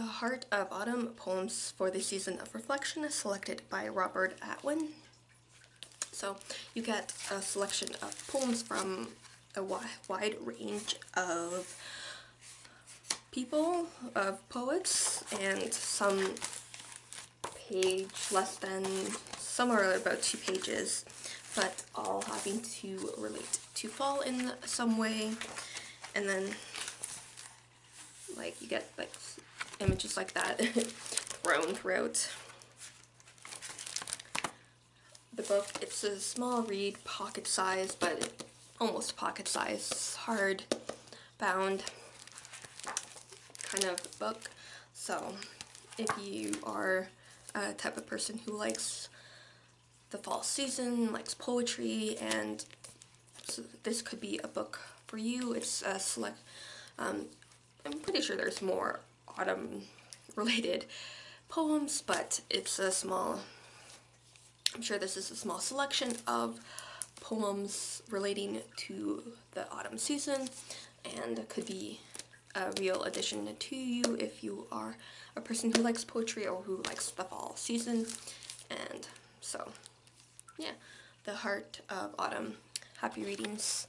The Heart of Autumn Poems for the Season of Reflection is selected by Robert Atwin. So you get a selection of poems from a wide range of people, of poets, and some page less than, some are about 2 pages, but all having to relate to fall in some way. And then like you get like images like that thrown throughout the book. It's a small read, pocket-sized, but almost pocket-sized, hard-bound kind of book. So if you are a type of person who likes the fall season, likes poetry, and so this could be a book for you. It's a select, I'm pretty sure there's more autumn related poems, but it's a small, I'm sure this is a small selection of poems relating to the autumn season, and could be a real addition to you if you are a person who likes poetry or who likes the fall season. And so yeah, The Heart of Autumn. Happy readings.